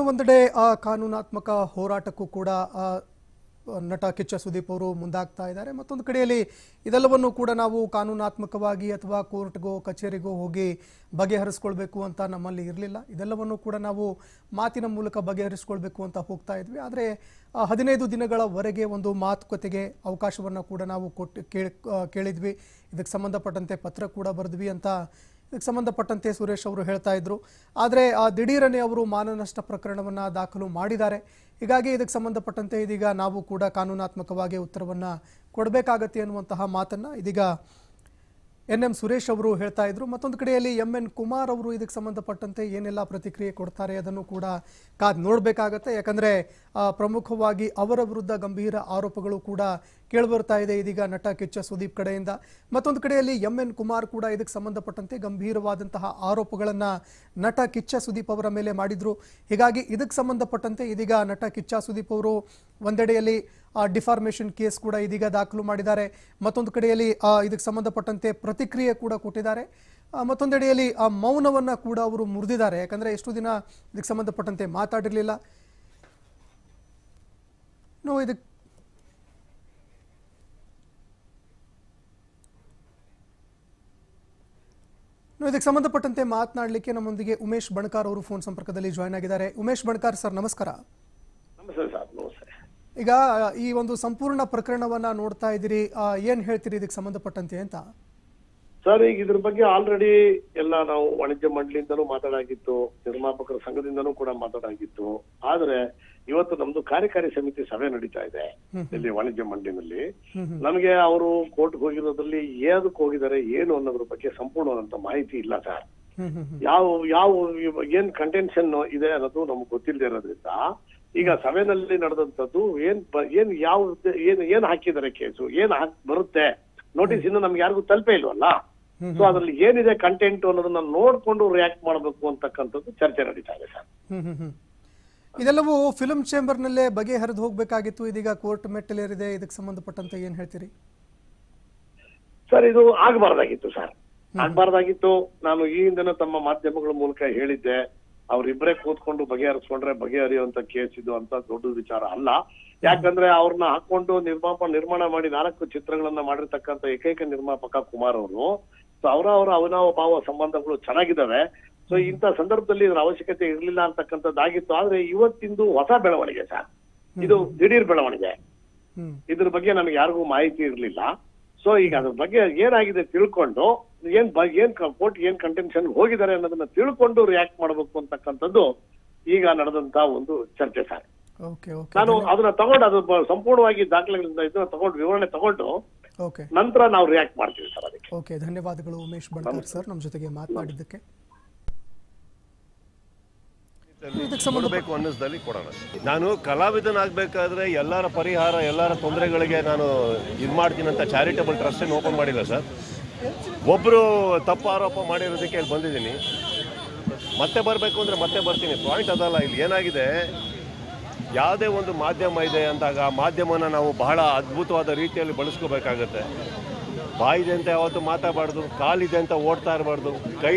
ಇನ್ನೊಂದಡೆ ಕಾನೂನಾತ್ಮಕ ಹೋರಾಟಕ್ಕೂ ಕೂಡ ನಟ ಕಿಚ್ಚ ಸುದೀಪ್ ಅವರು ಮುಂದಾಗ್ತಾ ಇದ್ದಾರೆ. ಮತ್ತೊಂದು ಕಡೆಯಲ್ಲಿ ಇದೆಲ್ಲವನ್ನೂ ಕೂಡ ನಾವು ಕಾನೂನಾತ್ಮಕವಾಗಿ ಅಥವಾ ಕೋರ್ಟ್ಗೋ ಕಚೇರಿಗೋ ಹೋಗಿ ಬಗೆಹರಿಸಿಕೊಳ್ಳಬೇಕು ಅಂತ ನಮ್ಮಲ್ಲಿ ಇರಲಿಲ್ಲ. ಇದೆಲ್ಲವನ್ನೂ ಕೂಡ ನಾವು ಮಾತಿನ ಮೂಲಕ ಬಗೆಹರಿಸಿಕೊಳ್ಳಬೇಕು ಅಂತ ಹೋಗ್ತಾ ಇದ್ವಿ. ಆದರೆ 15 ದಿನಗಳವರೆಗೆ ಒಂದು ಮಾತುಕತೆಗೆ ಅವಕಾಶವನ್ನು ಕೂಡ ನಾವು ಕೇಳಿದ್ವಿ. ಇದಕ್ಕೆ ಸಂಬಂಧಪಟ್ಟಂತೆ ಪತ್ರ ಕೂಡ ಬರೆದ್ವಿ ಅಂತ ಇದಕ್ಕೆ ಸಂಬಂಧಪಟ್ಟಂತೆ ಸುರೇಶ್ ಅವರು ಹೇಳ್ತಾ ಇದ್ರು. ಆದರೆ ದಿಢೀರನೇ ಅವರು ಮಾನನಷ್ಟ ಪ್ರಕರಣವನ್ನು ದಾಖಲು ಮಾಡಿದ್ದಾರೆ. ಹೀಗಾಗಿ ಇದಕ್ಕೆ ಸಂಬಂಧಪಟ್ಟಂತೆ ಇದೀಗ ನಾವು ಕೂಡ ಕಾನೂನಾತ್ಮಕವಾಗಿ ಉತ್ತರವನ್ನು ಕೊಡಬೇಕಾಗತ್ತೆ ಅನ್ನುವಂತಹ ಮಾತನ್ನು ಇದೀಗ ಎನ್.ಎಂ. ಸುರೇಶ್ ಅವರು ಹೇಳ್ತಾ ಇದ್ರು. ಮತ್ತೊಂದು ಕಡೆಯಲ್ಲಿ ಎಂ.ಎನ್. ಕುಮಾರ್ ಅವರು ಇದಕ್ಕೆ ಸಂಬಂಧಪಟ್ಟಂತೆ ಏನೆಲ್ಲ ಪ್ರತಿಕ್ರಿಯೆ ಕೊಡ್ತಾರೆ ಅದನ್ನು ಕೂಡ ಕಾದು ನೋಡಬೇಕಾಗತ್ತೆ. ಯಾಕಂದರೆ ಪ್ರಮುಖವಾಗಿ ಅವರ ವಿರುದ್ಧ ಗಂಭೀರ ಆರೋಪಗಳು ಕೂಡ ಕೇಳಿಬರ್ತಾ ಇದೆ ಇದೀಗ ನಟ ಕಿಚ್ಚ ಸುದೀಪ್ ಕಡೆಯಿಂದ. ಮತ್ತೊಂದು ಕಡೆಯಲ್ಲಿ ಎಂ.ಎನ್. ಕುಮಾರ್ ಕೂಡ ಇದಕ್ಕೆ ಸಂಬಂಧಪಟ್ಟಂತೆ ಗಂಭೀರವಾದಂತಹ ಆರೋಪಗಳನ್ನು ನಟ ಕಿಚ್ಚ ಸುದೀಪ್ ಅವರ ಮೇಲೆ ಮಾಡಿದ್ರು. ಹೀಗಾಗಿ ಇದಕ್ಕೆ ಸಂಬಂಧಪಟ್ಟಂತೆ ಇದೀಗ ನಟ ಕಿಚ್ಚ ಸುದೀಪ್ ಅವರು ಒಂದೆಡೆಯಲ್ಲಿ ಡಿಫಾರ್ಮೇಷನ್ ಕೇಸ್ ಕೂಡ ಇದೀಗ ದಾಖಲು ಮಾಡಿದ್ದಾರೆ. ಮತ್ತೊಂದು ಕಡೆಯಲ್ಲಿ ಇದಕ್ಕೆ ಸಂಬಂಧಪಟ್ಟಂತೆ ಪ್ರತಿಕ್ರಿಯೆ ಕೂಡ ಕೊಟ್ಟಿದ್ದಾರೆ. ಮತ್ತೊಂದೆಡೆಯಲ್ಲಿ ಮೌನವನ್ನು ಕೂಡ ಅವರು ಮುರಿದಿದ್ದಾರೆ. ಯಾಕಂದರೆ ಎಷ್ಟು ದಿನ ಇದಕ್ಕೆ ಸಂಬಂಧಪಟ್ಟಂತೆ ಮಾತಾಡಿರಲಿಲ್ಲ. ಇದಕ್ಕೆ ಸಂಬಂಧಪಟ್ಟಂತೆ ಮಾತನಾಡಲಿಕ್ಕೆ ನಮ್ಮೊಂದಿಗೆ ಉಮೇಶ್ ಬಣಕಾರ ಅವರು ಫೋನ್ ಸಂಪರ್ಕದಲ್ಲಿ ಜಾಯ್ನ್ ಆಗಿದ್ದಾರೆ. ಉಮೇಶ್ ಬಣಕಾರ ಸರ್, ನಮಸ್ಕಾರ. ಈಗ ಈ ಒಂದು ಸಂಪೂರ್ಣ ಪ್ರಕರಣವನ್ನ ನೋಡ್ತಾ ಇದ್ದೀರಿ, ಏನ್ ಹೇಳ್ತೀರಿ ಇದಕ್ಕೆ ಸಂಬಂಧಪಟ್ಟಂತೆ ಅಂತ? ಸರ್, ಈಗ ಇದ್ರ ಬಗ್ಗೆ ಆಲ್ರೆಡಿ ಎಲ್ಲ ನಾವು ವಾಣಿಜ್ಯ ಮಂಡಳಿಯಿಂದಲೂ ಮಾತಾಡಾಗಿತ್ತು, ನಿರ್ಮಾಪಕರ ಸಂಘದಿಂದನೂ ಕೂಡ ಮಾತಾಡಾಗಿತ್ತು. ಆದ್ರೆ ಇವತ್ತು ನಮ್ದು ಕಾರ್ಯಕಾರಿ ಸಮಿತಿ ಸಭೆ ನಡೀತಾ ಇದೆ ಇಲ್ಲಿ ವಾಣಿಜ್ಯ ಮಂಡಳಿನಲ್ಲಿ. ನಮ್ಗೆ ಅವರು ಕೋರ್ಟ್ಗೆ ಹೋಗಿರೋದ್ರಲ್ಲಿ ಏನಕ್ಕೆ ಹೋಗಿದ್ದಾರೆ ಏನು ಅನ್ನೋದ್ರ ಬಗ್ಗೆ ಸಂಪೂರ್ಣವಾದಂತ ಮಾಹಿತಿ ಇಲ್ಲ ಸರ್. ಯಾವ ಏನ್ ಕಂಟೆನ್ಷನ್ ಇದೆ ಅನ್ನೋದು ನಮ್ಗೆ ಗೊತ್ತಿಲ್ಲದೆ ಇರೋದ್ರಿಂದ ಈಗ ಸಭೆನಲ್ಲಿ ನಡೆದಂತದ್ದು ಏನ್ ಹಾಕಿದ್ದಾರೆ, ಕೇಸು ಏನ್ ಬರುತ್ತೆ, ನೋಟಿಸ್ ಇನ್ನು ನಮ್ಗೆ ಯಾರಿಗೂ ತಲುಪೇ ಇಲ್ವಲ್ಲ. ಸೊ ಅದ್ರಲ್ಲಿ ಏನಿದೆ ಕಂಟೆಂಟ್ ಅನ್ನೋದನ್ನ ನೋಡ್ಕೊಂಡು ರಿಯಾಕ್ಟ್ ಮಾಡಬೇಕು ಅಂತಕ್ಕಂಥದ್ದು ಚರ್ಚೆ ನಡೀತಾ ಇದೆ ಸರ್. ಇದೆಲ್ಲವೂ ಫಿಲ್ಮ್ ಚೇಂಬರ್ ನಲ್ಲೇ ಬಗೆಹರಿದು ಹೋಗ್ಬೇಕಾಗಿತ್ತು, ಇದೀಗ ಕೋರ್ಟ್ ಮೆಟ್ಟಿಲೇರಿದೆ. ಇದಕ್ಕೆ ಸಂಬಂಧಪಟ್ಟಂತೆ ಏನ್ ಹೇಳ್ತೀರಿ ಸರ್? ಇದು ಆಗ್ಬಾರ್ದಾಗಿತ್ತು ಸರ್, ಆಗ್ಬಾರ್ದಾಗಿತ್ತು. ನಾನು ಈ ಹಿಂದೆನೂ ತಮ್ಮ ಮಾಧ್ಯಮಗಳ ಮೂಲಕ ಹೇಳಿದ್ದೆ, ಅವ್ರಿಬ್ರೆ ಕೂತ್ಕೊಂಡು ಬಗೆಹರಿಸ್ಕೊಂಡ್ರೆ ಬಗೆಹರಿಯುವಂತ ಕೇಸ್ ಇದು ಅಂತ ದೊಡ್ಡ ವಿಚಾರ ಅಲ್ಲ. ಯಾಕಂದ್ರೆ ಅವ್ರನ್ನ ಹಾಕೊಂಡು ನಿರ್ಮಾಣ ಮಾಡಿ 4 ಚಿತ್ರಗಳನ್ನ ಮಾಡಿರ್ತಕ್ಕಂಥ ಏಕೈಕ ನಿರ್ಮಾಪಕ ಕುಮಾರ್ ಅವರು. ಸೊ ಅವರ ಅವಿನಾಭಾವ ಸಂಬಂಧಗಳು ಚೆನ್ನಾಗಿದ್ದಾವೆ. ಸೊ ಇಂಥ ಸಂದರ್ಭದಲ್ಲಿ ಇದ್ರ ಅವಶ್ಯಕತೆ ಇರ್ಲಿಲ್ಲ ಅಂತಕ್ಕಂಥದ್ದಾಗಿತ್ತು. ಆದ್ರೆ ಇವತ್ತಿಂದು ಹೊಸ ಬೆಳವಣಿಗೆ ಸರ್, ಇದು ದಿಢೀರ್ ಬೆಳವಣಿಗೆ. ಇದ್ರ ಬಗ್ಗೆ ನಮ್ಗೆ ಯಾರಿಗೂ ಮಾಹಿತಿ ಇರ್ಲಿಲ್ಲ. ಸೊ ಈಗ ಅದ್ರ ಬಗ್ಗೆ ಏನಾಗಿದೆ ತಿಳ್ಕೊಂಡು ಕೋರ್ಟ್ ಏನ್ ಕಂಟೆನ್ಷನ್ ಹೋಗಿದ್ದಾರೆ ಅನ್ನೋದನ್ನ ತಿಳ್ಕೊಂಡು ರಿಯಾಕ್ಟ್ ಮಾಡಬೇಕು ಅಂತಕ್ಕಂಥದ್ದು ಈಗ ನಡೆದಂತ ಒಂದು ಚರ್ಚೆ ಸರ್. ನಾನು ಅದನ್ನ ತಗೊಂಡು ಅದು ಸಂಪೂರ್ಣವಾಗಿ ದಾಖಲೆಗಳಿಂದ ಇದನ್ನ ತಗೊಂಡು ವಿವರಣೆ ತಗೊಂಡು ನಂತರ ನಾವು ರಿಯಾಕ್ಟ್ ಮಾಡ್ತೀವಿ ಸರ್. ಅದಕ್ಕೆ ಓಕೆ, ಧನ್ಯವಾದಗಳು ಉಮೇಶ್ ಬಣಕಾರ್ ಸರ್ ನಮ್ಮ ಜೊತೆಗೆ ಮಾತನಾಡಿದ್ದಕ್ಕೆ. ಕೊಡಬೇಕು ಅನ್ನಿಸ್ದಲ್ಲಿ ಕೊಡೋಣ. ನಾನು ಕಲಾವಿದನಾಗಬೇಕಾದ್ರೆ ಎಲ್ಲರ ಪರಿಹಾರ ಎಲ್ಲರ ತೊಂದರೆಗಳಿಗೆ ನಾನು ಇದು ಮಾಡ್ತೀನಿ ಅಂತ ಚಾರಿಟಬಲ್ ಟ್ರಸ್ಟ್ ಏನು ಓಪನ್ ಮಾಡಿಲ್ಲ ಸರ್. ಒಬ್ಬರು ತಪ್ಪು ಆರೋಪ ಮಾಡಿರೋದಕ್ಕೆ ಇಲ್ಲಿ ಬಂದಿದ್ದೀನಿ. ಮತ್ತೆ ಬರಬೇಕು ಅಂದರೆ ಮತ್ತೆ ಬರ್ತೀನಿ. ಪಾಯಿಂಟ್ ಅದಲ್ಲ, ಇಲ್ಲಿ ಏನಾಗಿದೆ, ಯಾವುದೇ ಒಂದು ಮಾಧ್ಯಮ ಇದೆ ಅಂದಾಗ ಆ ಮಾಧ್ಯಮನ ನಾವು ಬಹಳ ಅದ್ಭುತವಾದ ರೀತಿಯಲ್ಲಿ ಬಳಸ್ಕೋಬೇಕಾಗತ್ತೆ. ಬಾಯಿದೆ ಅಂತ ಯಾವತ್ತು ಮಾತಾಡಬಾರ್ದು, ಕಾಲಿದೆ ಅಂತ ಓಡ್ತಾ ಇರಬಾರ್ದು, ಕೈ